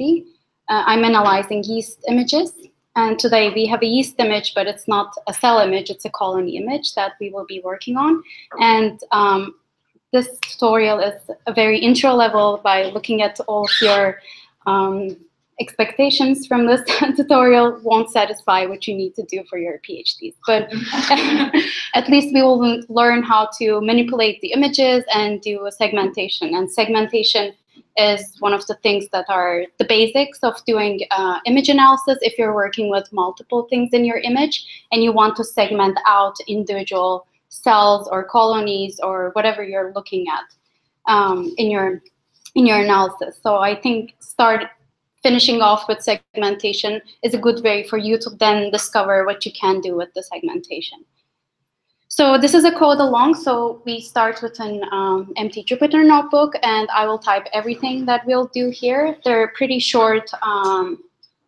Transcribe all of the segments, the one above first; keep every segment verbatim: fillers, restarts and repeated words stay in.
P H P. Uh, I'm analyzing yeast images. And today we have a yeast image, but it's not a cell image, it's a colony image that we will be working on. And um, this tutorial is a very intro level by looking at all of your um, expectations from this tutorial won't satisfy what you need to do for your PhDs. But at least we will learn how to manipulate the images and do a segmentation. And segmentation is one of the things that are the basics of doing uh, image analysis if you're working with multiple things in your image and you want to segment out individual cells or colonies or whatever you're looking at um, in your in your analysis. So I think start finishing off with segmentation is a good way for you to then discover what you can do with the segmentation. So this is a code along. So we start with an um, empty Jupyter notebook, and I will type everything that we'll do here. They're pretty short um,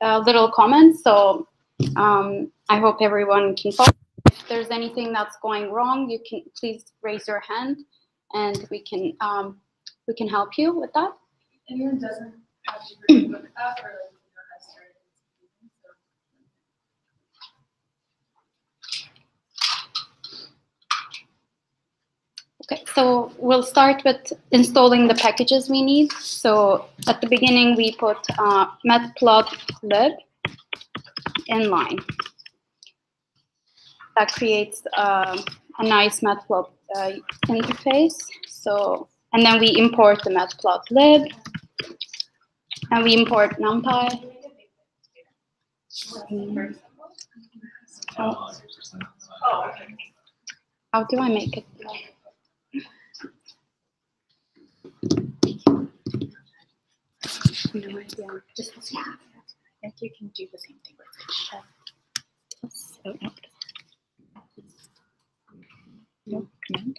uh, little comments, so um, I hope everyone can follow. If there's anything that's going wrong, you can please raise your hand, and we can um, we can help you with that. Anyone doesn't have to look up or like okay, so we'll start with installing the packages we need. So at the beginning, we put uh, matplotlib inline. That creates uh, a nice matplot uh, interface. So, and then we import the matplotlib, and we import NumPy. Mm. Oh. How do I make it? No idea. Just yeah. I think you can do the same thing with it. No command.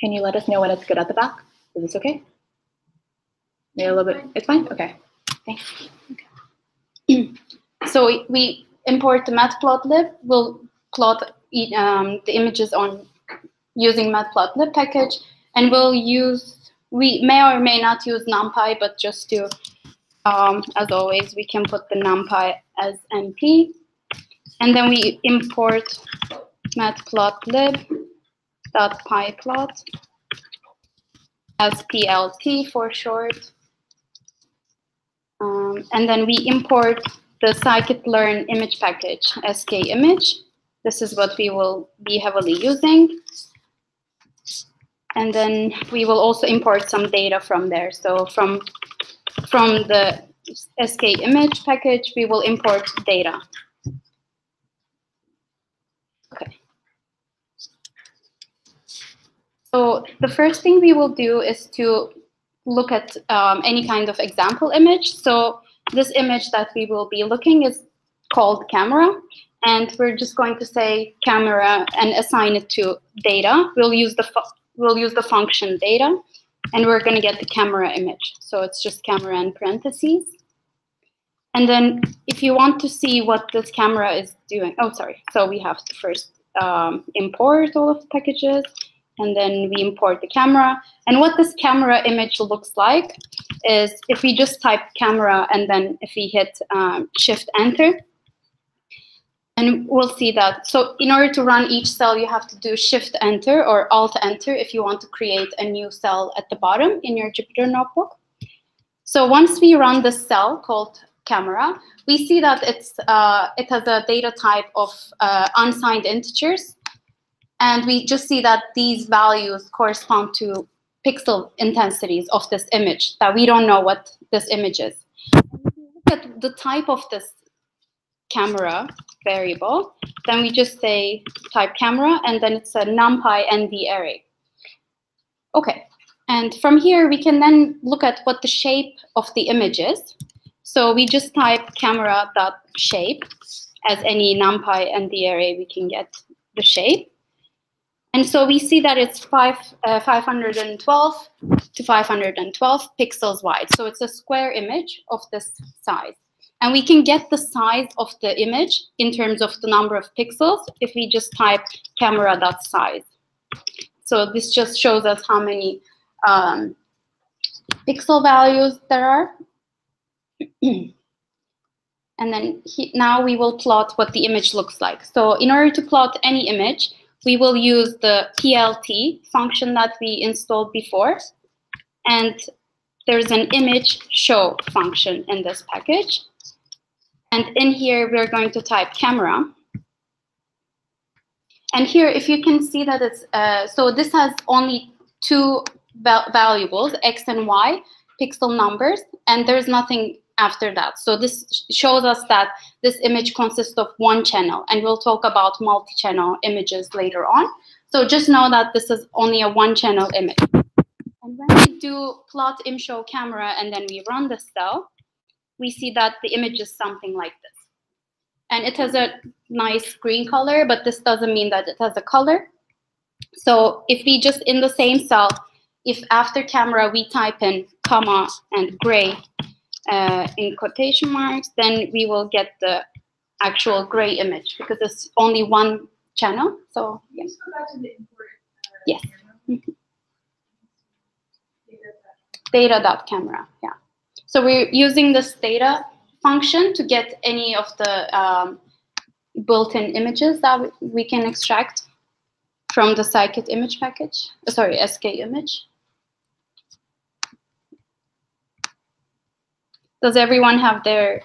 Can you let us know when it's good at the back? Is this okay? Maybe a little bit. It's fine. Okay. Thanks. Okay. So we import the matplotlib. We'll plot um, the images on using matplotlib package, and we'll use. We may or may not use NumPy, but just to, um, as always, we can put the NumPy as N P. And then we import matplotlib.pyplot as P L T for short. Um, and then we import the scikit-learn image package, skimage. This is what we will be heavily using. And then we will also import some data from there. So from, from the skimage package, we will import data. Okay. So the first thing we will do is to look at um, any kind of example image. So this image that we will be looking is called camera. And we're just going to say camera and assign it to data. We'll use the We'll use the function data, and we're going to get the camera image. So it's just camera in parentheses. And then if you want to see what this camera is doing, oh, sorry. So we have to first um, import all of the packages, and then we import the camera. And what this camera image looks like is if we just type camera, and then if we hit um, Shift Enter, and we'll see that. So in order to run each cell, you have to do Shift Enter or Alt Enter if you want to create a new cell at the bottom in your Jupyter notebook. So once we run this cell called camera, we see that it's uh, it has a data type of uh, unsigned integers. And we just see that these values correspond to pixel intensities of this image, that we don't know what this image is. Look at the type of this camera variable, then we just say type camera, and then it's a NumPy ndarray. Okay, and from here we can then look at what the shape of the image is. So we just type camera.shape as any NumPy ndarray we can get the shape. And so we see that it's five, uh, five hundred twelve to five hundred twelve pixels wide. So it's a square image of this size. And we can get the size of the image in terms of the number of pixels if we just type camera.size. So this just shows us how many um, pixel values there are And then he, now we will plot what the image looks like. So in order to plot any image, we will use the P L T function that we installed before. And there's an image show function in this package. And in here, we're going to type camera. And here, if you can see that it's, uh, so this has only two val valuables, X and Y, pixel numbers, and there's nothing after that. So this shows us that this image consists of one channel, and we'll talk about multi-channel images later on. So just know that this is only a one-channel image. And when we do plot imshow camera and then we run the cell, we see that the image is something like this. And it has a nice green color, but this doesn't mean that it has a color. So if we just in the same cell, if after camera we type in comma and gray uh, in quotation marks, then we will get the actual gray image because it's only one channel. So yeah. Yes. Mm-hmm. Data.camera, yeah. So we're using this data function to get any of the um, built-in images that we can extract from the scikit-image package. Sorry, skimage. Does everyone have their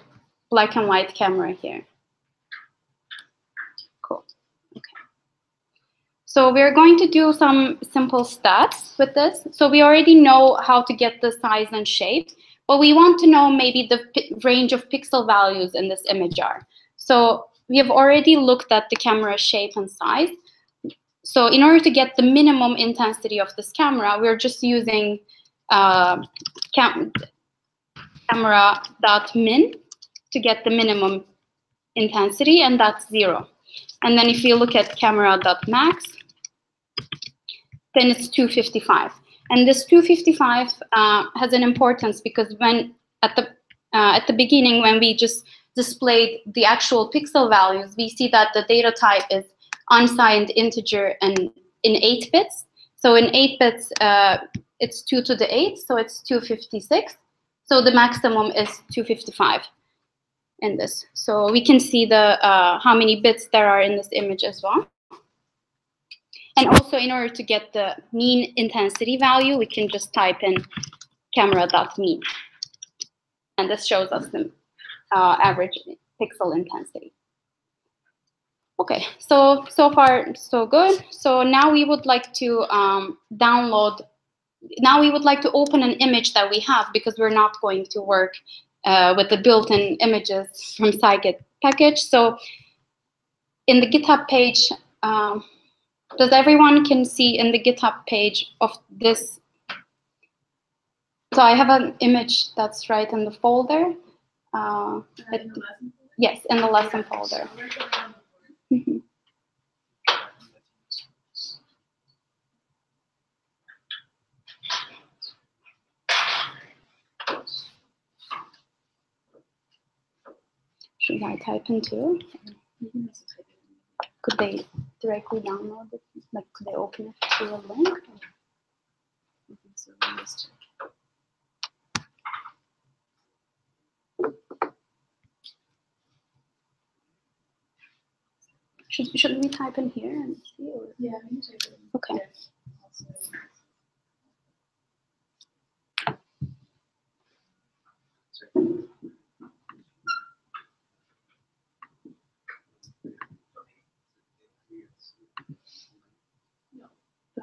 black and white camera here? Cool. Okay. So we're going to do some simple stats with this. So we already know how to get the size and shape. But we want to know maybe the range of pixel values in this image are. So we have already looked at the camera shape and size. So in order to get the minimum intensity of this camera, we're just using uh, cam camera.min to get the minimum intensity, and that's zero. And then if you look at camera.max, then it's two fifty-five. And this two fifty-five uh, has an importance because when at the uh, at the beginning, when we just displayed the actual pixel values, we see that the data type is unsigned integer and in eight bits. So in eight bits, uh, it's two to the eight, so it's two fifty-six. So the maximum is two fifty-five in this. So we can see the uh, how many bits there are in this image as well. And also, in order to get the mean intensity value, we can just type in camera.mean. And this shows us the uh, average pixel intensity. OK, so, so far, so good. So now we would like to um, download. Now we would like to open an image that we have, because we're not going to work uh, with the built-in images from scikit package. So in the GitHub page, um, does everyone can see in the GitHub page of this? So I have an image that's right in the folder. Uh, it, yes, in the lesson folder. Mm-hmm. Should I type in too? Mm-hmm. Could they directly download it? Like, could they open it to a link? Should should we type in here and see? Or? Yeah. Okay.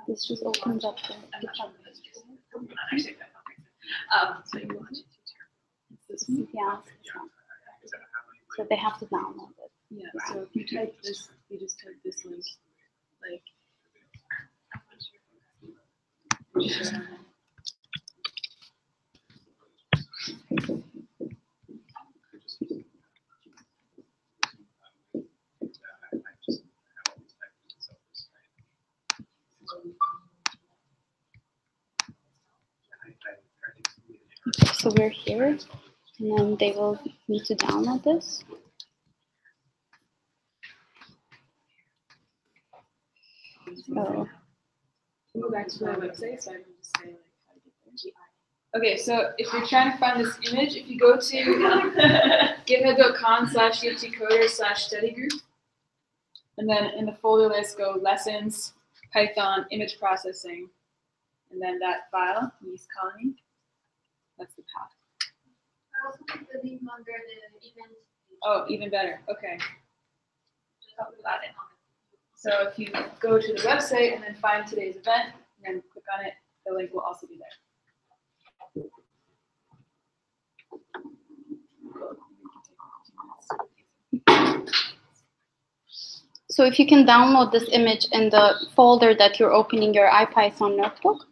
This just opens up the GitHub. Um, so you want to teach here. Yeah. So they have to download it. Yeah. So if you type this, you just type this link. Like. So we're here, and then they will need to download this. So. Go back to my website, so I can just say like how to get there. Okay, so if you're trying to find this image, if you go to github.com slash uoftcoders slash study group, and then in the folder list, go lessons, Python, image processing, and then that file, Yeast Colony. That's the path. I also put the name under the event. Oh, even better. Okay. Just help me about it. So if you go to the website and then find today's event, and then click on it, the link will also be there. So if you can download this image in the folder that you're opening your IPython notebook.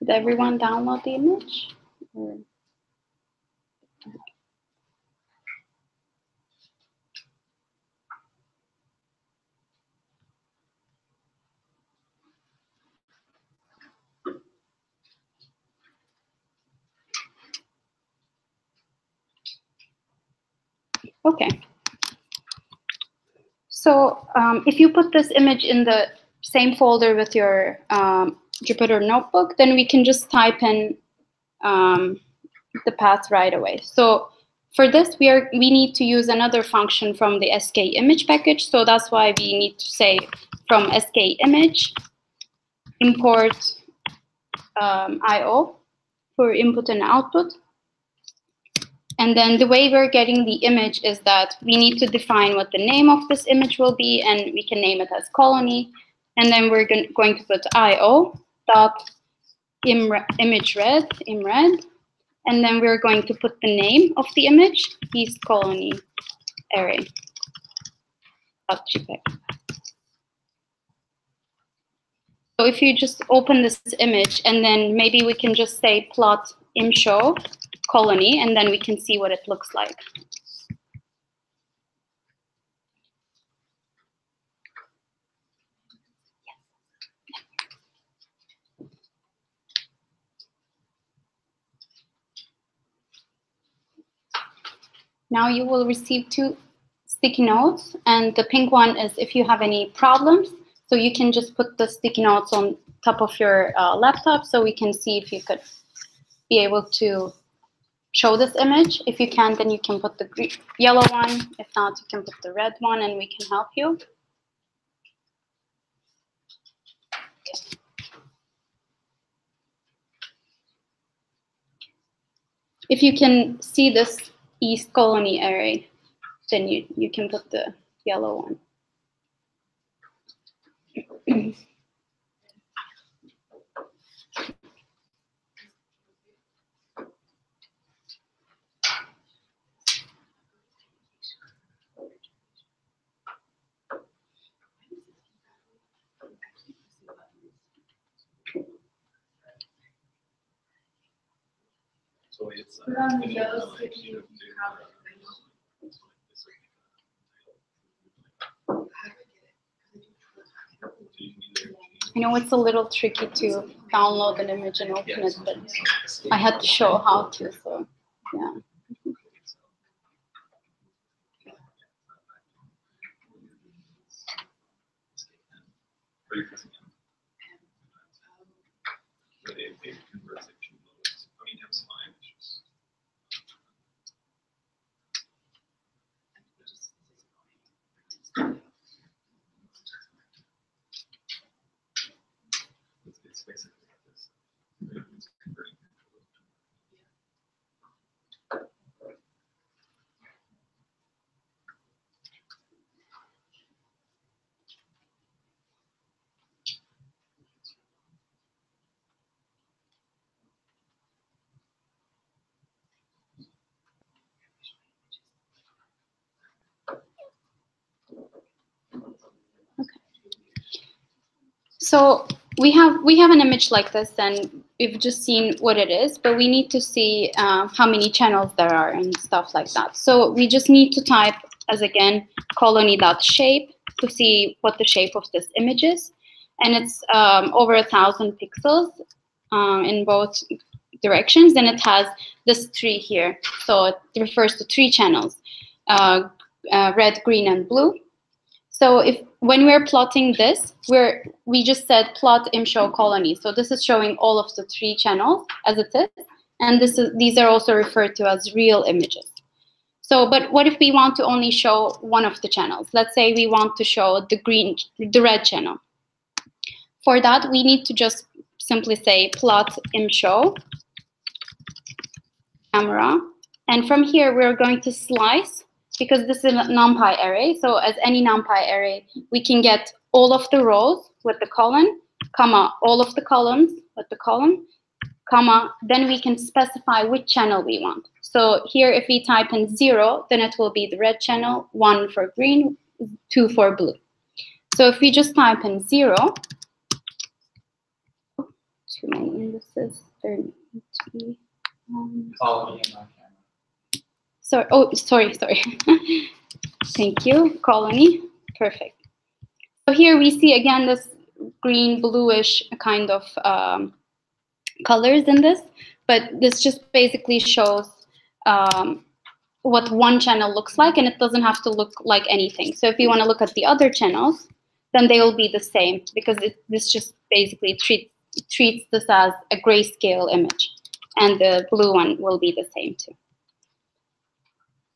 Did everyone download the image? Or... Okay. So um, if you put this image in the same folder with your um, Jupyter notebook, then we can just type in um, the path right away. So for this, we are we need to use another function from the skimage package. So that's why we need to say from skimage import um, I O for input and output. And then the way we're getting the image is that we need to define what the name of this image will be, and we can name it as colony. And then we're going to put I O dot image red, imred, and then we're going to put the name of the image, yeast colony array dot jpeg. So if you just open this image, and then maybe we can just say plot imshow colony, and then we can see what it looks like. Now you will receive two sticky notes, and the pink one is if you have any problems. So you can just put the sticky notes on top of your uh, laptop so we can see if you could be able to show this image. If you can, then you can put the green, yellow one. If not, you can put the red one and we can help you. Okay. If you can see this East colony array, then you, you can put the yellow one. So it's, uh, um, you know, like, you know, I know it's a little tricky to download an image and open it, but I had to show how to, so yeah. So we have we have an image like this, and we've just seen what it is, but we need to see uh, how many channels there are and stuff like that. So we just need to type as again colony.shape to see what the shape of this image is, and it's um, over a thousand pixels um, in both directions, and it has this tree here, so it refers to three channels: uh, uh, red, green, and blue. So if when we're plotting this, we're we just said plot im show colony. So this is showing all of the three channels as it is, and this is these are also referred to as real images. So, but what if we want to only show one of the channels? Let's say we want to show the green, the red channel. For that, we need to just simply say plot im show camera, and from here we're going to slice, because this is a NumPy array. So as any NumPy array, we can get all of the rows with the colon, comma, all of the columns with the column, comma, then we can specify which channel we want. So here, if we type in zero, then it will be the red channel, one for green, two for blue. So if we just type in zero, too many indices, thirty, um, colony in my camera. Sorry, oh, sorry, sorry. Thank you, colony, perfect. So here we see again this green, bluish kind of um, colors in this, but this just basically shows um, what one channel looks like, and it doesn't have to look like anything. So if you want to look at the other channels, then they will be the same, because it, this just basically treats treats this as a grayscale image, and the blue one will be the same too.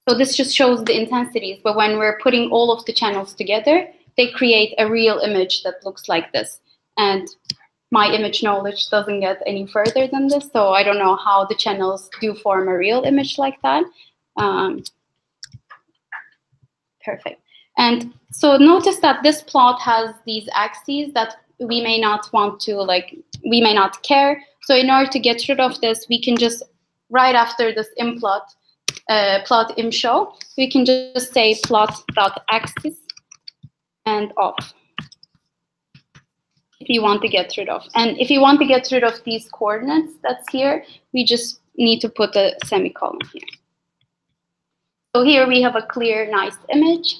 So this just shows the intensities, but when we're putting all of the channels together, they create a real image that looks like this. And my image knowledge doesn't get any further than this, so I don't know how the channels do form a real image like that. Um, perfect. And so notice that this plot has these axes that we may not want to, like, we may not care. So in order to get rid of this, we can just, right after this implot, uh, plot im show, we can just say plot.axis and off, if you want to get rid of. And if you want to get rid of these coordinates that's here, we just need to put a semicolon here. So here we have a clear, nice image.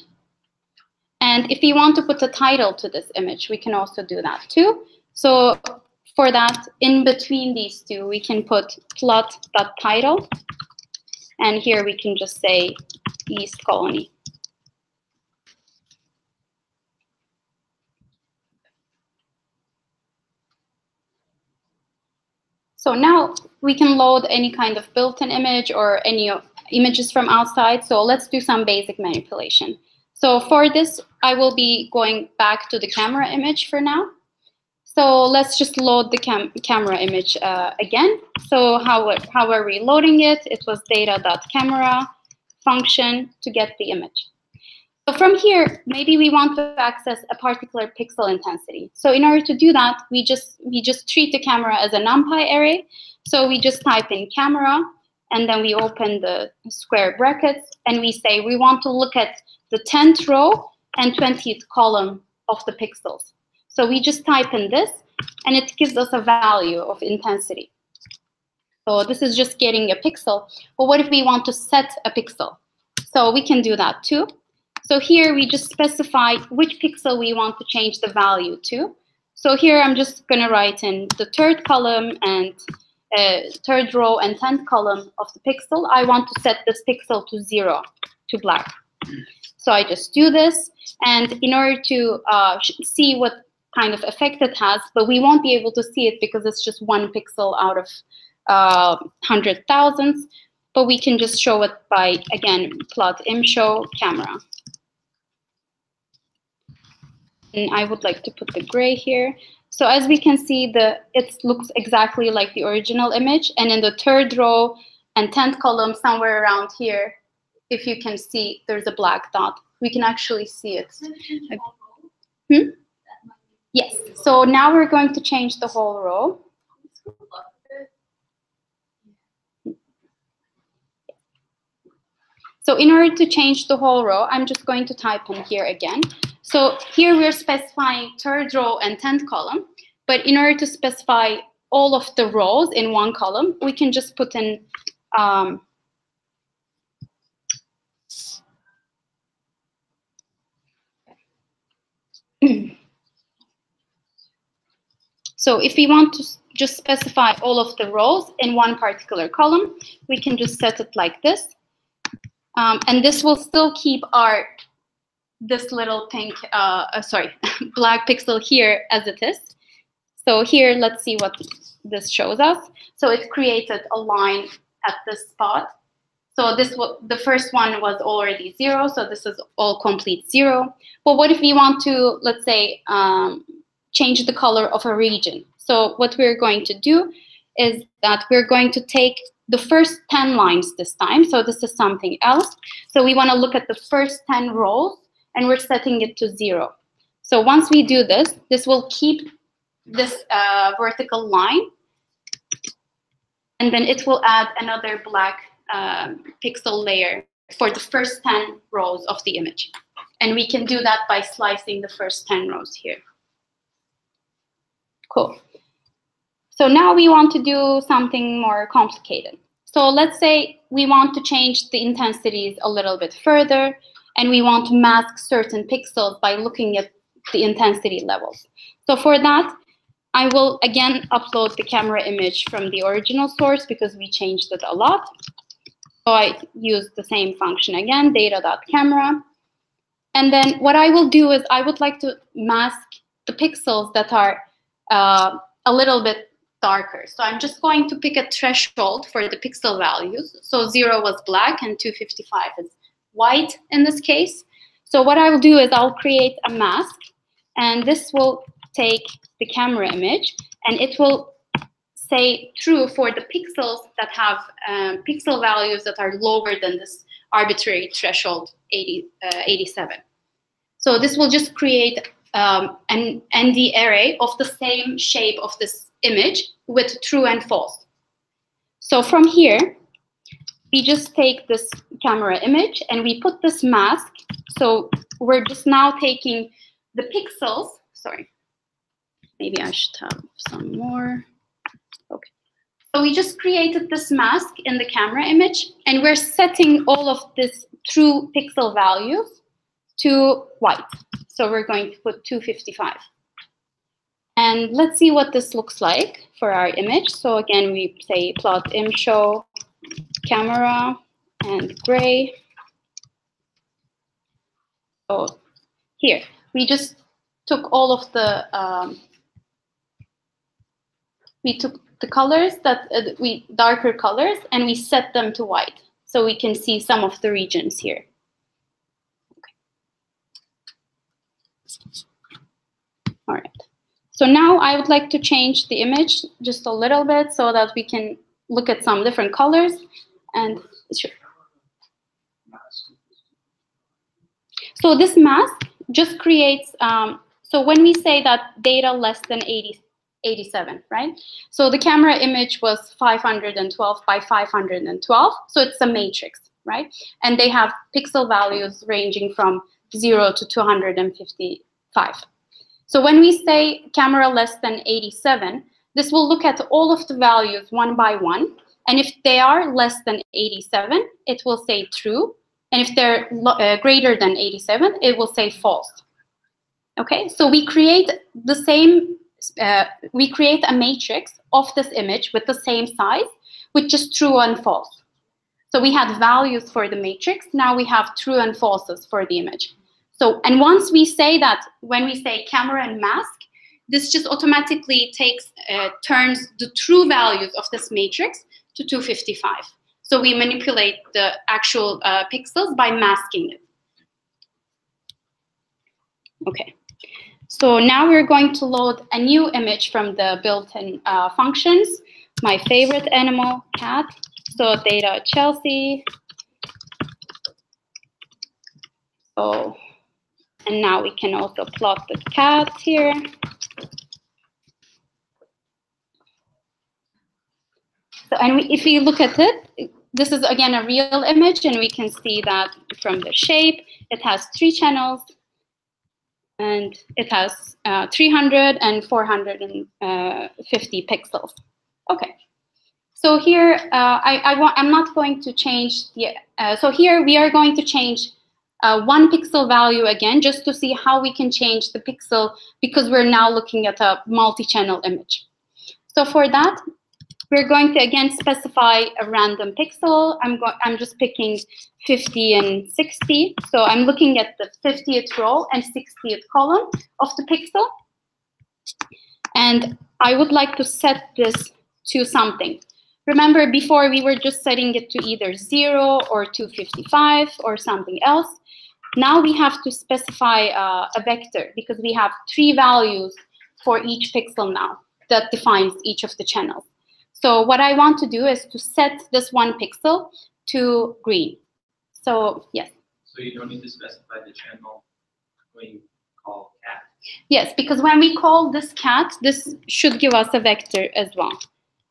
And if you want to put a title to this image, we can also do that too. So for that, in between these two, we can put plot.title, and here we can just say East Colony. So now we can load any kind of built-in image or any images from outside. So let's do some basic manipulation. So for this, I will be going back to the camera image for now. So let's just load the cam camera image uh, again. So how, how are we loading it? It was data.camera function to get the image. So from here, maybe we want to access a particular pixel intensity. So in order to do that, we just, we just treat the camera as a NumPy array. So we just type in camera, and then we open the square brackets, and we say we want to look at the tenth row and twentieth column of the pixels. So we just type in this, and it gives us a value of intensity. So this is just getting a pixel. But what if we want to set a pixel? So we can do that too. So here we just specify which pixel we want to change the value to. So here I'm just gonna write in the third column and uh, third row and tenth column of the pixel. I want to set this pixel to zero, to black. So I just do this, and in order to uh, see what kind of effect it has, but we won't be able to see it because it's just one pixel out of uh, hundred thousands, but we can just show it by, again, plot im show camera. And I would like to put the gray here. So as we can see, the it looks exactly like the original image, and in the third row and tenth column, somewhere around here, if you can see, there's a black dot. We can actually see it. Hmm? Yes, so now we're going to change the whole row. So in order to change the whole row, I'm just going to type in here again. So here we're specifying third row and tenth column. But in order to specify all of the rows in one column, we can just put in um, so if we want to just specify all of the rows in one particular column, we can just set it like this. Um, and this will still keep our, this little pink, uh, uh, sorry, black pixel here as it is. So here, let's see what this shows us. So it created a line at this spot. So this the first one was already zero, so this is all complete zero. But what if we want to, let's say, um, change the color of a region? So what we're going to do is that we're going to take the first ten lines this time. So this is something else. So we want to look at the first ten rows, and we're setting it to zero. So once we do this, this will keep this uh, vertical line, and then it will add another black uh, pixel layer for the first ten rows of the image. And we can do that by slicing the first ten rows here. Cool. So now we want to do something more complicated. So let's say we want to change the intensities a little bit further, and we want to mask certain pixels by looking at the intensity levels. So for that, I will again upload the camera image from the original source because we changed it a lot. So I use the same function again, data.camera. And then what I will do is I would like to mask the pixels that are uh, a little bit darker. So I'm just going to pick a threshold for the pixel values. So zero was black and two fifty-five is white in this case. So what I will do is I'll create a mask, and this will take the camera image, and it will say true for the pixels that have um, pixel values that are lower than this arbitrary threshold eighty, uh, eighty-seven. So this will just create um, an N D I array of the same shape of this image with true and false. So from here, we just take this camera image and we put this mask. So we're just now taking the pixels, sorry. Maybe I should have some more. Okay. So we just created this mask in the camera image, and we're setting all of this true pixel values to white. So we're going to put two fifty-five. And let's see what this looks like for our image. So again, we say plot im show camera and gray. So here, we just took all of the, um, we took the colors that uh, we darker colors, and we set them to white, so we can see some of the regions here. Okay. All right. So now I would like to change the image just a little bit so that we can look at some different colors. And sure. So this mask just creates. Um, so when we say that data less than eighty. eighty-seven, right? So the camera image was five hundred twelve by five hundred twelve. So it's a matrix, right? And they have pixel values ranging from zero to two hundred fifty-five. So when we say camera less than eighty-seven, this will look at all of the values one by one. And if they are less than eighty-seven, it will say true. And if they're uh, greater than eighty-seven, it will say false. Okay, so we create the same Uh, we create a matrix of this image with the same size, which is true and false. So we had values for the matrix. Now we have true and falses for the image. So, and once we say that, when we say camera and mask, this just automatically takes, uh, turns the true values of this matrix to two fifty-five. So we manipulate the actual uh, pixels by masking it. Okay. So now we're going to load a new image from the built-in uh, functions. My favorite animal, cat. So data Chelsea. Oh, and now we can also plot the cat here. So, and we, if we look at it, this is again a real image, and we can see that from the shape, it has three channels. and it has uh, three hundred and four hundred fifty pixels. Okay, so here uh, I, I want, I'm not going to change the, uh, so here we are going to change uh, one pixel value again, just to see how we can change the pixel, because we're now looking at a multi-channel image. So for that, we're going to again specify a random pixel. I'm go I'm just picking fifty and sixty. So I'm looking at the fiftieth row and sixtieth column of the pixel. And I would like to set this to something. Remember, before we were just setting it to either zero or two fifty-five or something else. Now we have to specify uh, a vector, because we have three values for each pixel now that defines each of the channels. So what I want to do is to set this one pixel to green. So yes. So you don't need to specify the channel when you call cat? Yes, because when we call this cat, this should give us a vector as well.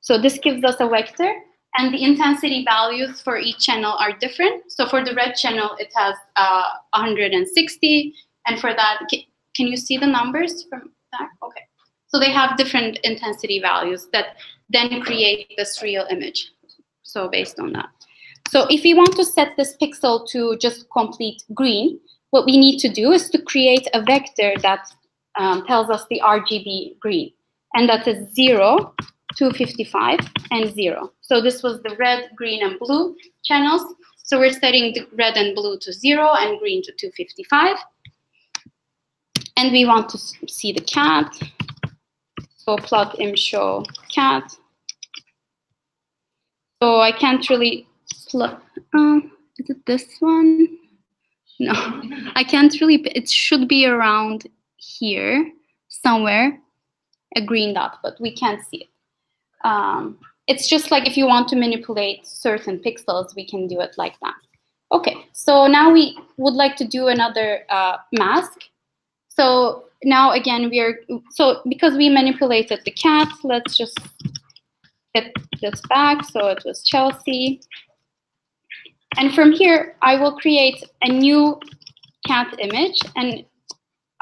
So this gives us a vector, and the intensity values for each channel are different. So for the red channel, it has uh, one hundred sixty, and for that, can you see the numbers from that? Okay. So they have different intensity values that then create this real image. So based on that. So if we want to set this pixel to just complete green, what we need to do is to create a vector that um, tells us the R G B green. And that is zero, two fifty-five, and zero. So this was the red, green, and blue channels. So we're setting the red and blue to zero and green to two fifty-five. And we want to see the cat. So plot im show cat. So I can't really plot. Uh, is it this one? No, I can't really. It should be around here somewhere, a green dot, but we can't see it. Um, it's just like if you want to manipulate certain pixels, we can do it like that. Okay. So now we would like to do another uh, mask. So. Now again, we are, so because we manipulated the cat, let's just get this back. So it was Chelsea. And from here, I will create a new cat image. And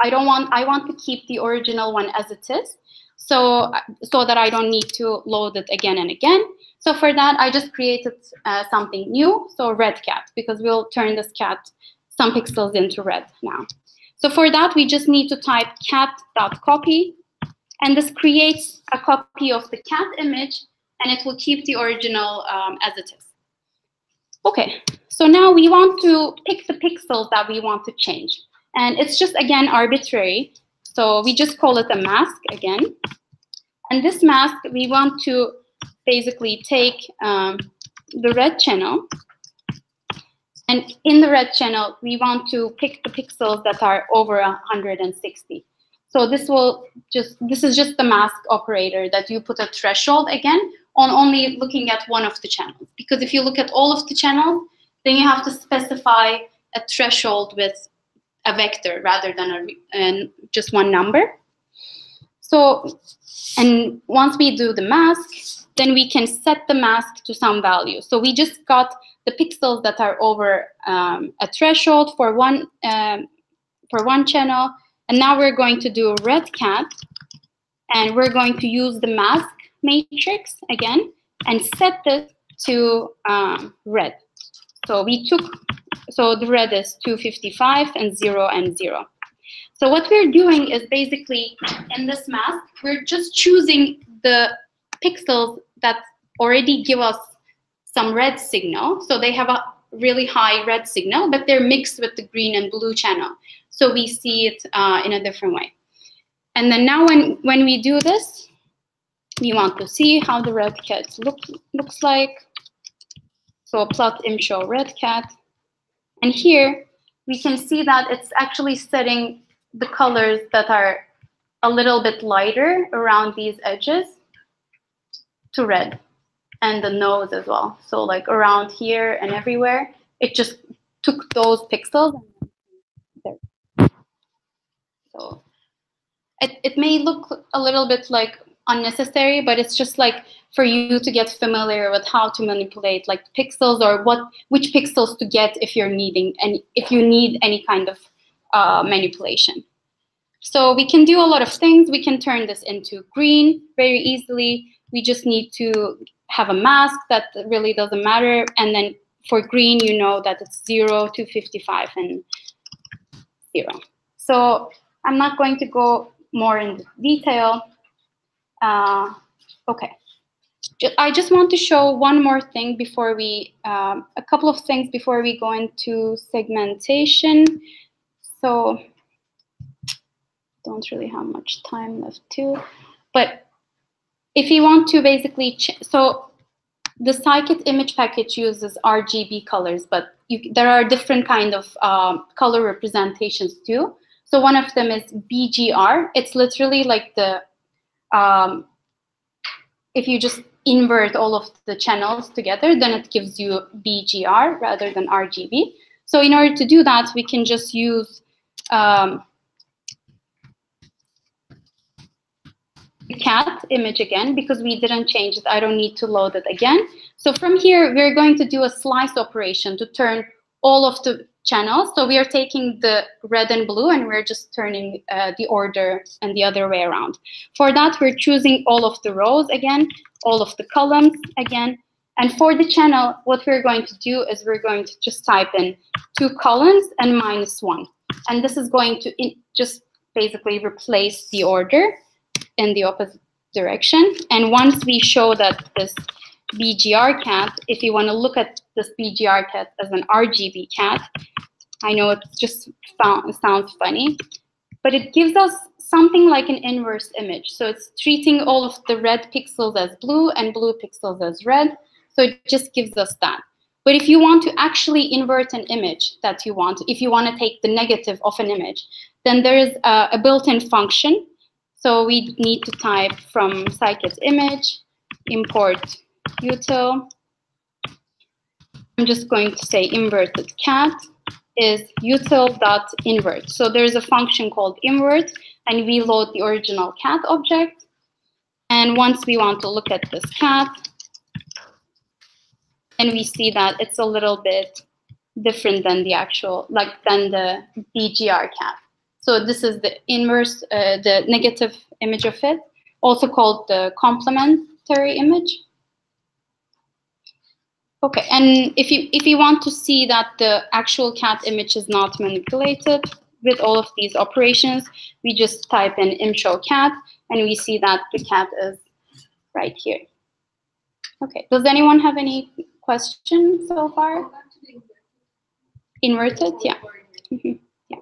I don't want, I want to keep the original one as it is. So, so that I don't need to load it again and again. So for that, I just created uh, something new. So red cat, because we'll turn this cat, some pixels into red now. So for that, we just need to type cat.copy, and this creates a copy of the cat image, and it will keep the original um, as it is. Okay, so now we want to pick the pixels that we want to change. And it's just, again, arbitrary. So we just call it a mask again. And this mask, we want to basically take um, the red channel. And in the red channel, we want to pick the pixels that are over one hundred sixty. So this will just, this is just the mask operator that you put a threshold again on only looking at one of the channels. Because if you look at all of the channels, then you have to specify a threshold with a vector rather than a, and just one number. So, and once we do the mask, then we can set the mask to some value. So we just got the pixels that are over um, a threshold for one um, for one channel, and now we're going to do red cat, and we're going to use the mask matrix again and set this to um, red. So we took, so the red is two fifty-five and zero and zero. So what we're doing is basically in this mask we're just choosing the pixels that already give us some red signal, so they have a really high red signal, but they're mixed with the green and blue channel. So we see it uh, in a different way. And then now when, when we do this, we want to see how the red cat look, looks like. So plot im show red cat. And here we can see that it's actually setting the colors that are a little bit lighter around these edges to red. And the nose as well. So like around here and everywhere, it just took those pixels. So it, it may look a little bit like unnecessary, but it's just like for you to get familiar with how to manipulate like pixels or what which pixels to get if you're needing any if you need any kind of uh, manipulation. So we can do a lot of things. We can turn this into green very easily. We just need to have a mask that really doesn't matter. And then for green, you know that it's zero to fifty-five and zero. So I'm not going to go more in detail. Uh, okay. I just want to show one more thing before we, um, a couple of things before we go into segmentation. So don't really have much time left too, but if you want to basically, ch so the scikit-image package uses R G B colors, but you, there are different kind of um, color representations too. So one of them is B G R. It's literally like the, um, if you just invert all of the channels together, then it gives you B G R rather than R G B. So in order to do that, we can just use um, the cat image again, because we didn't change it. I don't need to load it again. So from here, we're going to do a slice operation to turn all of the channels. So we are taking the red and blue, and we're just turning uh, the order and the other way around. For that, we're choosing all of the rows again, all of the columns again. And for the channel, what we're going to do is we're going to just type in two columns and minus one. And this is going to in just basically replace the order in the opposite direction. And once we show that this B G R cat, if you want to look at this B G R cat as an R G B cat, I know it just sound, sounds funny, but it gives us something like an inverse image. So it's treating all of the red pixels as blue and blue pixels as red. So it just gives us that. But if you want to actually invert an image that you want, if you want to take the negative of an image, then there is a, a built-in function. So we need to type from scikit-image import util. I'm just going to say inverted cat is util.invert. So there's a function called invert, and we load the original cat object. And once we want to look at this cat, and we see that it's a little bit different than the actual, like than the B G R cat. So this is the inverse, uh, the negative image of it, also called the complementary image. Okay, and if you if you want to see that the actual cat image is not manipulated with all of these operations, we just type in imshow cat, and we see that the cat is right here. Okay, does anyone have any questions so far? Inverted, yeah. Mm-hmm. Yeah.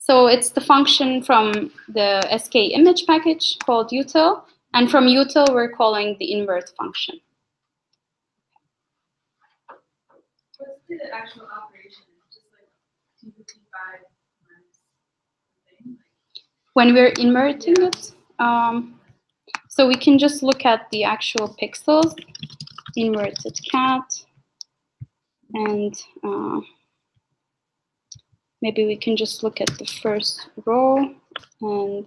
So it's the function from the skimage package called util, and from util we're calling the invert function. What's the actual operation? Just like two fifty-five minus something? When we're inverting yeah. it, um, so we can just look at the actual pixels, inverted cat, and uh, maybe we can just look at the first row and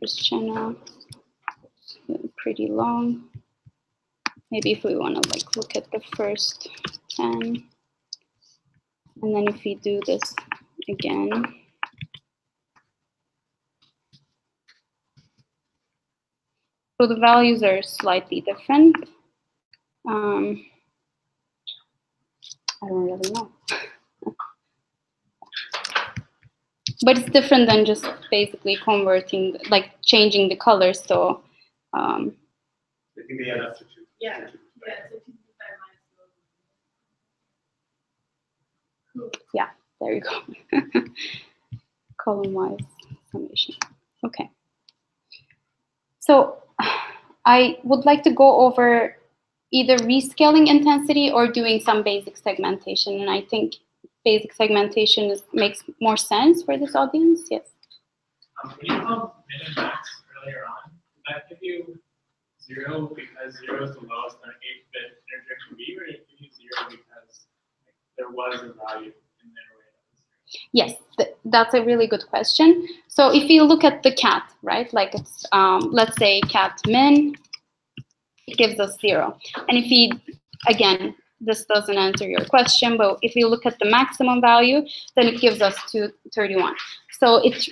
first channel. It's pretty long. Maybe if we want to like look at the first ten, and then if we do this again, so the values are slightly different. Um, I don't really know, but it's different than just basically converting, like changing the color. So um, I think they add up to two. Yeah, yeah, cool. Yeah, there you go. Column wise summation. Okay. So I would like to go over either rescaling intensity or doing some basic segmentation. And I think basic segmentation is, makes more sense for this audience. Yes. Um, when you called min and max earlier on, did that give you zero because zero is the lowest an eight bit integer can be, or did it give you zero because like, there was a value in there? Yes, th that's a really good question. So if you look at the cat, right, like it's, um, let's say cat min, it gives us zero. And if we, again, this doesn't answer your question, but if we look at the maximum value, then it gives us two thirty-one. So it's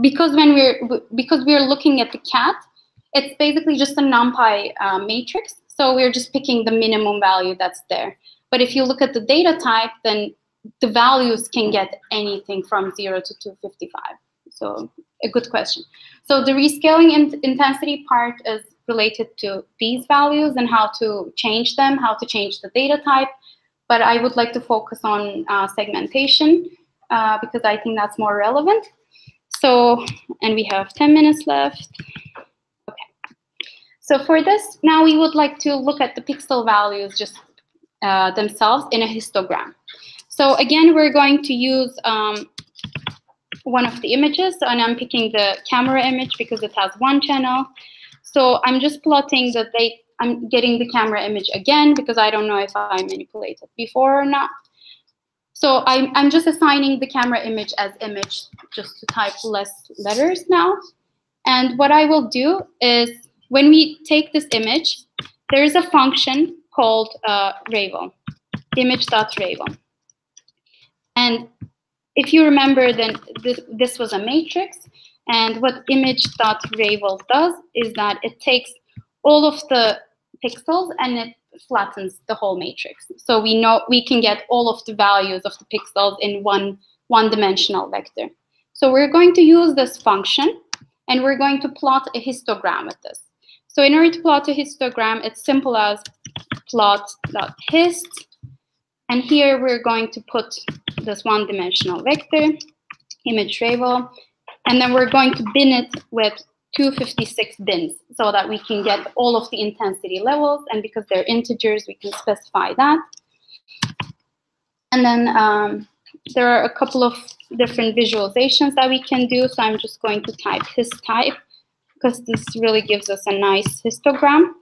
because when we're because we're looking at the cat, it's basically just a NumPy uh, matrix. So we're just picking the minimum value that's there. But if you look at the data type, then the values can get anything from zero to two fifty-five. So a good question. So the rescaling in intensity part is related to these values and how to change them, how to change the data type. But I would like to focus on uh, segmentation uh, because I think that's more relevant. So, and we have ten minutes left. Okay. So for this, now we would like to look at the pixel values just uh, themselves in a histogram. So again, we're going to use um, one of the images, and I'm picking the camera image because it has one channel. So I'm just plotting that they, I'm getting the camera image again because I don't know if I manipulated before or not. So I'm, I'm just assigning the camera image as image just to type less letters now. And what I will do is when we take this image, there is a function called uh, Ravel, image.ravel. And if you remember, then this, this was a matrix. And what image.ravel does is that it takes all of the pixels and it flattens the whole matrix. So we know we can get all of the values of the pixels in one one-dimensional vector. So we're going to use this function and we're going to plot a histogram with this. So in order to plot a histogram, it's simple as plot.hist. And here we're going to put this one-dimensional vector, image.ravel. And then we're going to bin it with two fifty-six bins so that we can get all of the intensity levels. And because they're integers, we can specify that. And then um, there are a couple of different visualizations that we can do. So I'm just going to type his type because this really gives us a nice histogram.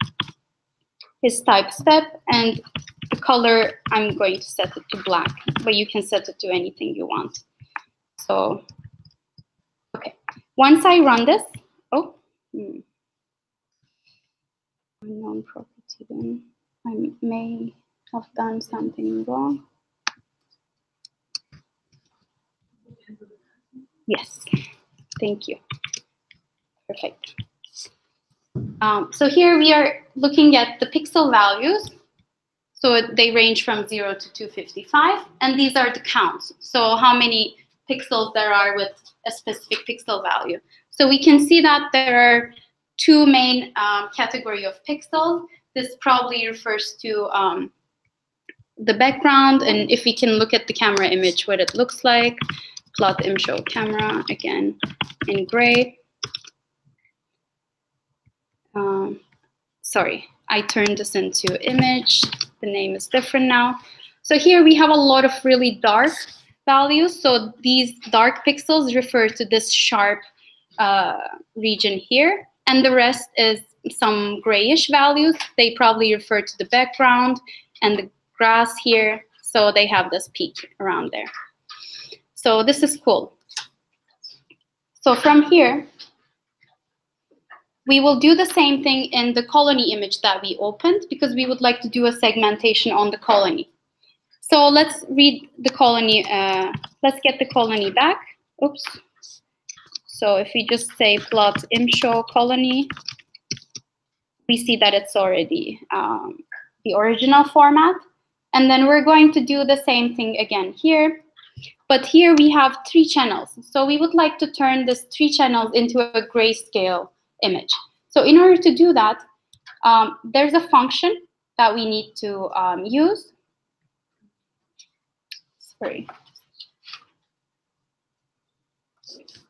His type step, and the color, I'm going to set it to black, but you can set it to anything you want. So. Once I run this, oh, hmm. unknown property then. I may have done something wrong. Yes, thank you. Perfect. Um, so here we are looking at the pixel values. So they range from zero to two fifty-five, and these are the counts. So how many pixels there are with a specific pixel value. So we can see that there are two main um, category of pixels. This probably refers to um, the background, and if we can look at the camera image, what it looks like, plot im show camera again in gray. Um, sorry, I turned this into image. The name is different now. So here we have a lot of really dark values. So these dark pixels refer to this sharp uh, region here, and the rest is some grayish values. They probably refer to the background and the grass here. So they have this peak around there. So this is cool. So from here, we will do the same thing in the colony image that we opened because we would like to do a segmentation on the colony. So let's read the colony, uh, let's get the colony back. Oops. So if we just say plot im show colony, we see that it's already um, the original format. And then we're going to do the same thing again here. But here we have three channels. So we would like to turn this three channels into a grayscale image. So in order to do that, um, there's a function that we need to um, use.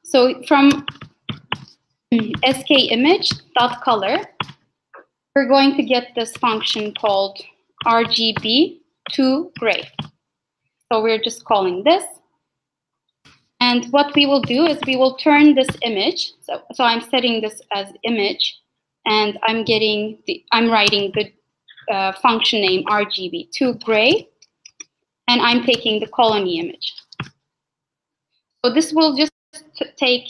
So from skimage.color, we're going to get this function called R G B to gray. So we're just calling this. And what we will do is we will turn this image. So, so I'm setting this as image, and I'm getting the I'm writing the uh, function name R G B to gray. And I'm taking the colony image. So this will just take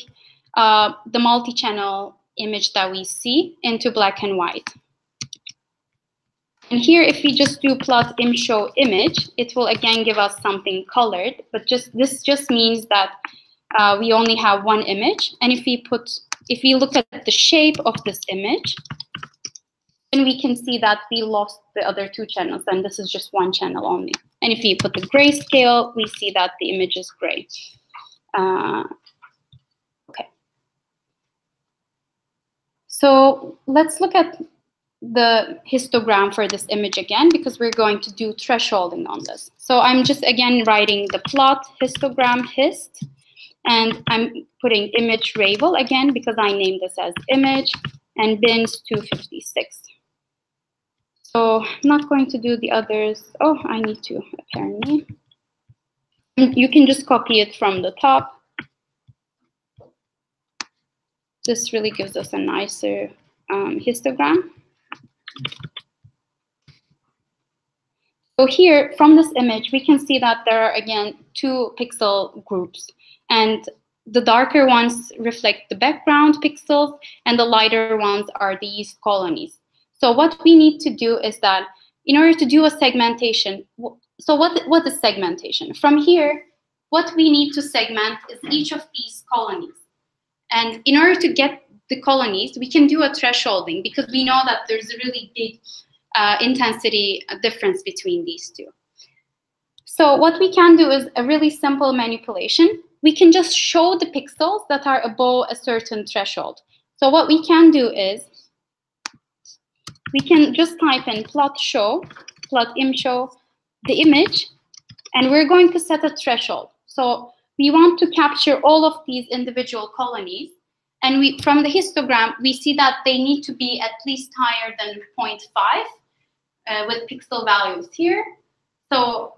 uh, the multi-channel image that we see into black and white. And here, if we just do plot im show image, it will again give us something colored. But just this just means that uh, we only have one image. And if we put, if we look at the shape of this image, then we can see that we lost the other two channels, and this is just one channel only. And if we put the grayscale, we see that the image is gray. Uh, okay. So let's look at the histogram for this image again, because we're going to do thresholding on this. So I'm just again writing the plot histogram hist, and I'm putting image ravel again because I named this as image, and bins two fifty-six. So I'm not going to do the others. Oh, I need to apparently. You can just copy it from the top. This really gives us a nicer um, histogram. So here, from this image, we can see that there are, again, two pixel groups. And the darker ones reflect the background pixels, and the lighter ones are these colonies. So what we need to do is that, in order to do a segmentation, so what, what is segmentation? From here, what we need to segment is each of these colonies. And in order to get the colonies, we can do a thresholding because we know that there's a really big uh, intensity difference between these two. So what we can do is a really simple manipulation. We can just show the pixels that are above a certain threshold. So what we can do is we can just type in plot show, plot im show the image, and we're going to set a threshold. So we want to capture all of these individual colonies. And we, from the histogram, we see that they need to be at least higher than zero point five uh, with pixel values here. So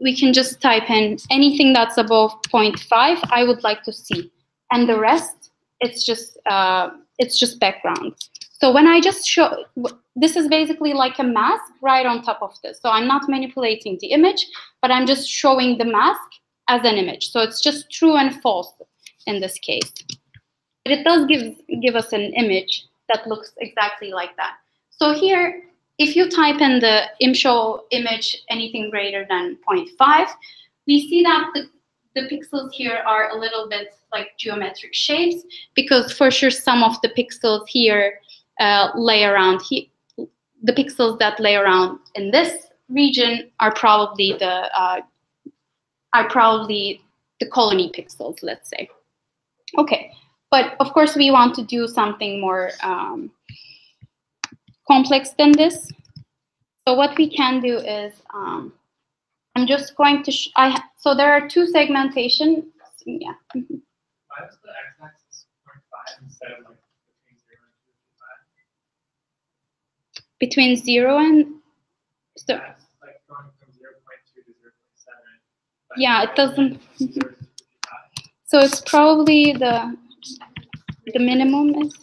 we can just type in anything that's above zero point five, I would like to see. And the rest, it's just, uh, it's just background. So when I just show, this is basically like a mask right on top of this. So I'm not manipulating the image, but I'm just showing the mask as an image. So it's just true and false in this case. But it does give, give us an image that looks exactly like that. So here, if you type in the im show image anything greater than zero point five, we see that the, the pixels here are a little bit like geometric shapes, because for sure some of the pixels here uh, lay around, he, the pixels that lay around in this region are probably the, uh, are probably the colony pixels, let's say. Okay. But of course, we want to do something more um, complex than this. So what we can do is, um, I'm just going to, sh I ha so there are two segmentation. Yeah. Mm-hmm. Why was the x-axis zero point five instead of like between zero and two point five? Between zero and? So, yeah, it's like going from zero point two to zero point seven. Yeah, it doesn't. Mm-hmm. So it's probably the, the minimum is,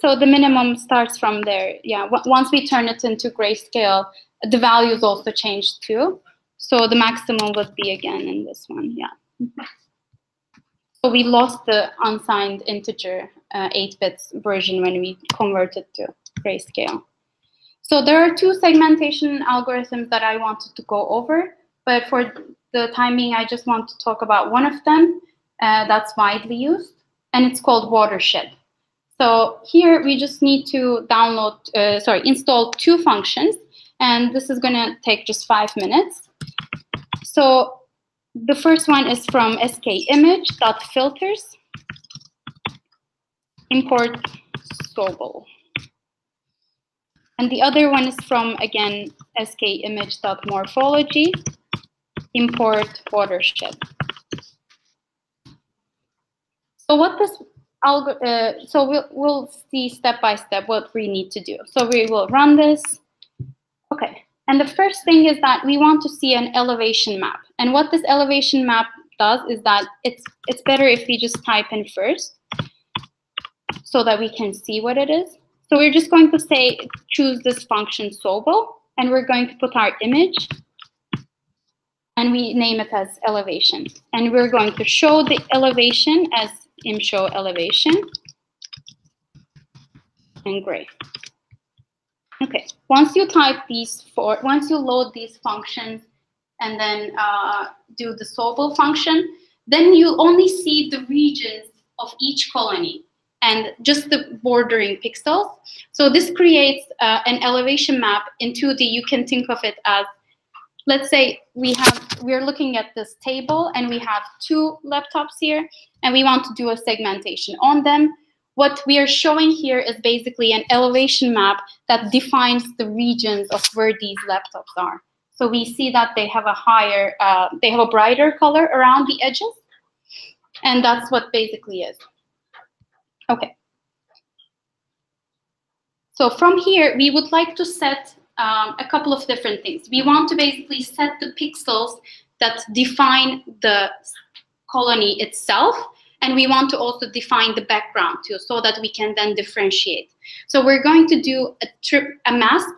so the minimum starts from there. Yeah, once we turn it into grayscale, the values also change too. So the maximum would be again in this one. Yeah. So we lost the unsigned integer uh, eight bits version when we converted to grayscale. So there are two segmentation algorithms that I wanted to go over, but for the time being, I just want to talk about one of them uh, that's widely used. And it's called Watershed. So here we just need to download, uh, sorry, install two functions, and this is going to take just five minutes. So the first one is from skimage.filters, import Sobel, and the other one is from again skimage.morphology, import Watershed. So what this algo, uh, so we'll, we'll see step by step what we need to do. So we will run this. Okay. And the first thing is that we want to see an elevation map. And what this elevation map does is that it's, it's better if we just type in first so that we can see what it is. So we're just going to say, choose this function Sobel, and we're going to put our image, and we name it as elevation. And we're going to show the elevation as im show elevation and gray. Okay, once you type these four, once you load these functions and then uh, do the Sobel function, then you only see the regions of each colony and just the bordering pixels. So this creates uh, an elevation map in two D. You can think of it as, let's say we have, we're looking at this table and we have two laptops here and we want to do a segmentation on them. What we are showing here is basically an elevation map that defines the regions of where these laptops are. So we see that they have a higher, uh, they have a brighter color around the edges, and that's what basically is. Okay. So from here, we would like to set um, a couple of different things. We want to basically set the pixels that define the colony itself. And we want to also define the background too, so that we can then differentiate. So we're going to do a, trip, a mask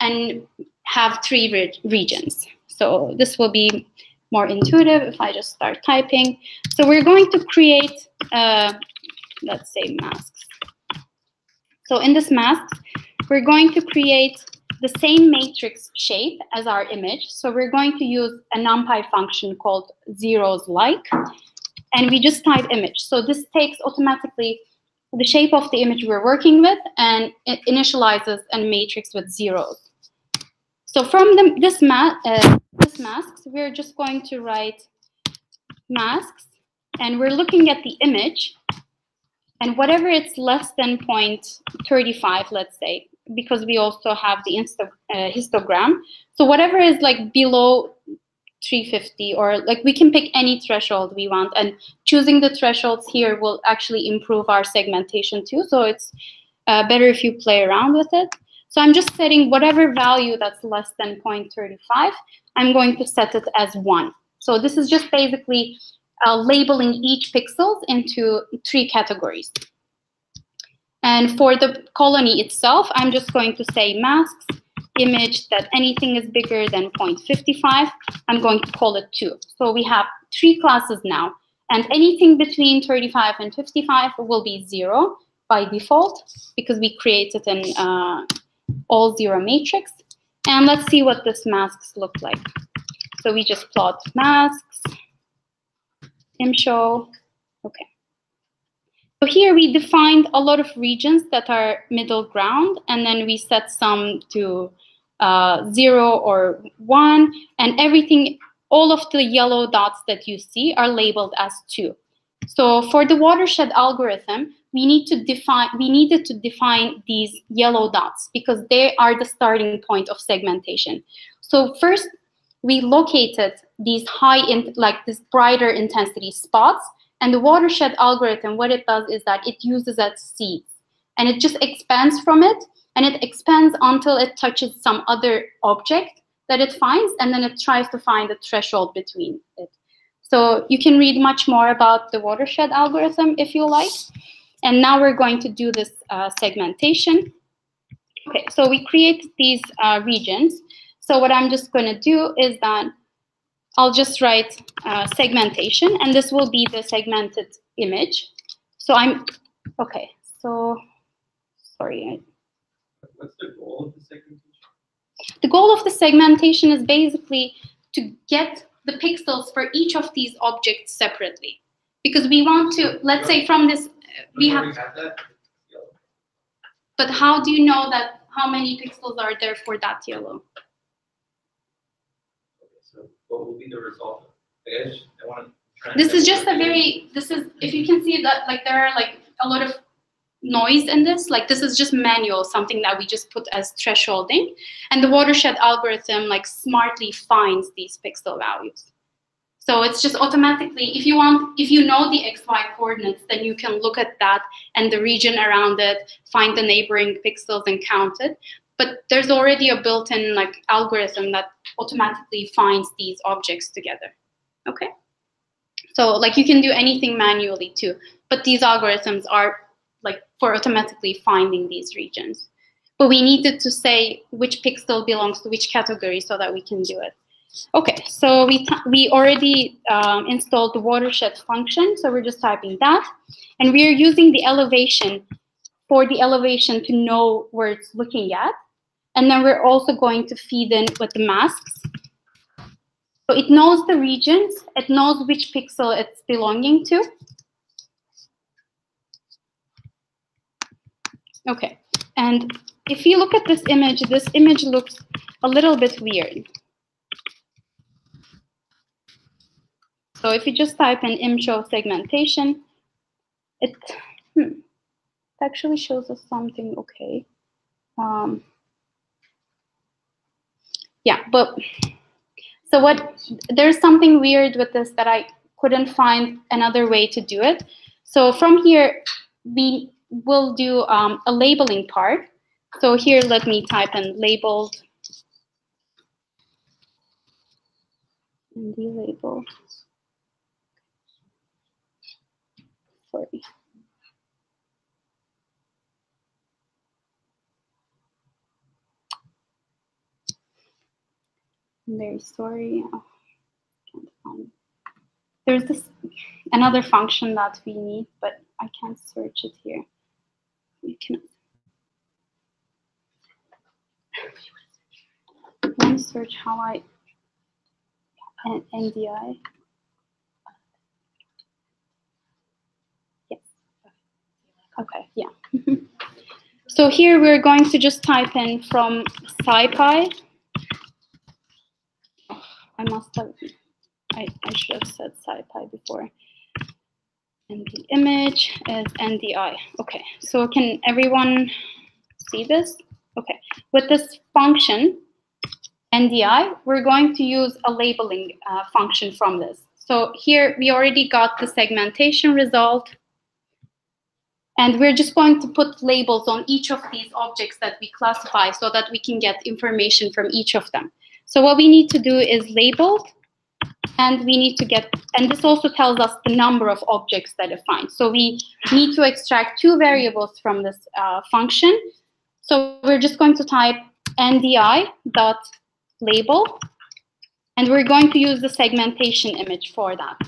and have three re regions. So this will be more intuitive if I just start typing. So we're going to create, uh, let's say masks. So in this mask, we're going to create the same matrix shape as our image. So we're going to use a NumPy function called zeros like. And we just type image. So this takes automatically the shape of the image we're working with and it initializes a matrix with zeros. So from the, this, ma uh, this masks, we're just going to write masks. And we're looking at the image. And whatever it's less than zero point three five, let's say, because we also have the insta uh, histogram. So whatever is like below three fifty, or like we can pick any threshold we want, and choosing the thresholds here will actually improve our segmentation too, so it's uh, better if you play around with it. So I'm just setting whatever value that's less than zero point three five, I'm going to set it as one. So this is just basically uh, labeling each pixel into three categories. And for the colony itself, I'm just going to say masks image that anything is bigger than zero point five five, I'm going to call it two. So we have three classes now, and anything between thirty-five and fifty-five will be zero by default because we created an uh, all zero matrix. And let's see what this masks look like. So we just plot masks, imshow, okay. So here we defined a lot of regions that are middle ground, and then we set some to Uh, zero or one, and everything, all of the yellow dots that you see are labeled as two. So for the watershed algorithm, we need to define, we needed to define these yellow dots because they are the starting point of segmentation. So first, we located these high, in, like this brighter intensity spots, and the watershed algorithm, what it does is that it uses that seed, and it just expands from it. And it expands until it touches some other object that it finds, and then it tries to find a threshold between it. So you can read much more about the watershed algorithm if you like. And now we're going to do this uh, segmentation. Okay, so we create these uh, regions. So what I'm just gonna do is that I'll just write uh, segmentation, and this will be the segmented image. So I'm, okay, so, sorry. What's the goal of the segmentation? The goal of the segmentation is basically to get the pixels for each of these objects separately. Because we want to, let's say from this, we have, that. But how do you know that how many pixels are there for that yellow? Okay, so what will be the result? I guess I want to try this is just a very, this is, if you can see that, like there are like a lot of noise in this, like this is just manual, something that we just put as thresholding, and the watershed algorithm like smartly finds these pixel values. So it's just automatically, if you want, if you know the X Y coordinates, then you can look at that and the region around it, find the neighboring pixels and count it. But there's already a built-in like algorithm that automatically finds these objects together. Okay, so like you can do anything manually too, but these algorithms are like for automatically finding these regions. But we needed to say which pixel belongs to which category so that we can do it. Okay, so we, we already um, installed the watershed function, so we're just typing that. And we're using the elevation for the elevation to know where it's looking at. And then we're also going to feed in with the masks. So it knows the regions, it knows which pixel it's belonging to. Okay, and if you look at this image, this image looks a little bit weird. So if you just type in imshow segmentation, it, hmm, it actually shows us something okay. Um, yeah, but so what, there's something weird with this that I couldn't find another way to do it. So from here, we will do um, a labeling part. So here, let me type in labeled, and the label. Sorry. I'm very sorry. Oh, can't find. There's this another function that we need, but I can't search it here. You can let me search how I an N D I. Yes. Okay. Yeah. So here we're going to just type in from SciPy. Oh, I must have. I, I should have said SciPy before. And the image is N D I. Okay. So can everyone see this? Okay. With this function, N D I, we're going to use a labeling uh, function from this. So here we already got the segmentation result. And we're just going to put labels on each of these objects that we classify so that we can get information from each of them. So what we need to do is labeled. And we need to get, and this also tells us the number of objects that it finds. So we need to extract two variables from this uh, function. So we're just going to type N D I dot label, and we're going to use the segmentation image for that.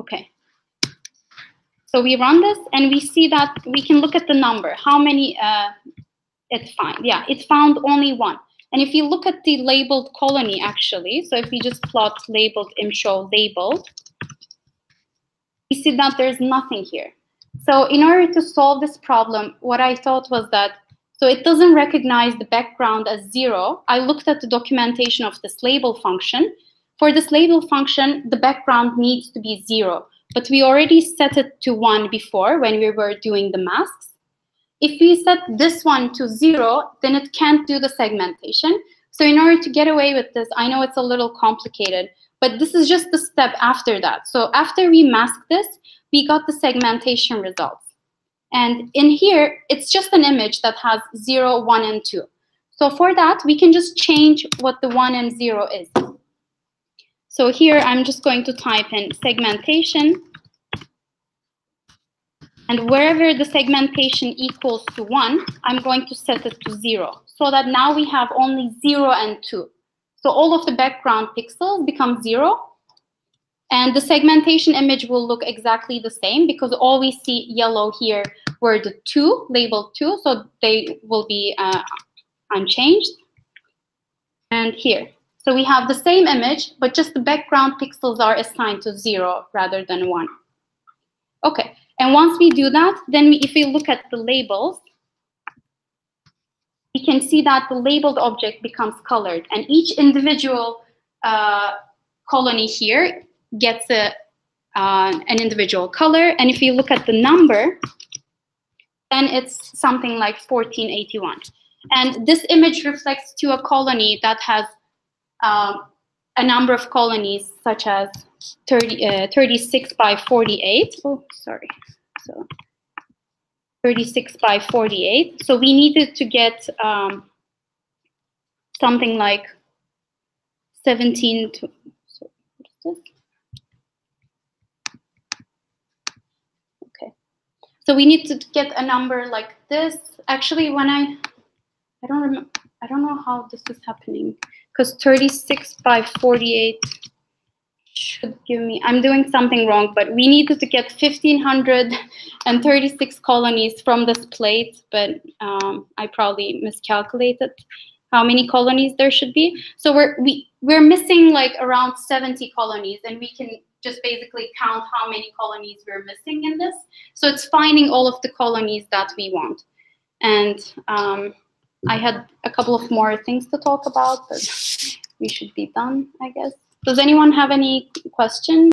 Okay. So we run this, and we see that we can look at the number, how many uh, it found. Yeah, it found only one. And if you look at the labeled colony, actually, so if we just plot labeled imshow labeled, you see that there's nothing here. So in order to solve this problem, what I thought was that, so it doesn't recognize the background as zero. I looked at the documentation of this label function. For this label function, the background needs to be zero, but we already set it to one before when we were doing the masks. If we set this one to zero, then it can't do the segmentation. So in order to get away with this, I know it's a little complicated, but this is just the step after that. So after we mask this, we got the segmentation results. And in here, it's just an image that has zero, one, and two. So for that, we can just change what the one and zero is. So here, I'm just going to type in segmentation. And wherever the segmentation equals to one, I'm going to set it to zero, so that now we have only zero and two. So all of the background pixels become zero. And the segmentation image will look exactly the same because all we see yellow here were the two, labeled two, so they will be uh, unchanged. And here. So we have the same image, but just the background pixels are assigned to zero rather than one. Okay. And once we do that, then we, if we look at the labels, we can see that the labeled object becomes colored. And each individual uh, colony here gets a, uh, an individual color. And if you look at the number, then it's something like fourteen eighty-one. And this image reflects to a colony that has uh, a number of colonies, such as thirty-six by forty-eight. Oh, sorry. So thirty-six by forty-eight. So we needed to get um, something like seventeen. To, sorry, what is this? Okay. So we need to get a number like this. Actually, when I, I don't remember. I don't know how this is happening because thirty-six by forty-eight. should give me, I'm doing something wrong, but we needed to get one thousand five hundred thirty-six colonies from this plate, but um, I probably miscalculated how many colonies there should be. So we're, we, we're missing like around seventy colonies, and we can just basically count how many colonies we're missing in this. So it's finding all of the colonies that we want. And um, I had a couple of more things to talk about, but we should be done, I guess. Does anyone have any questions?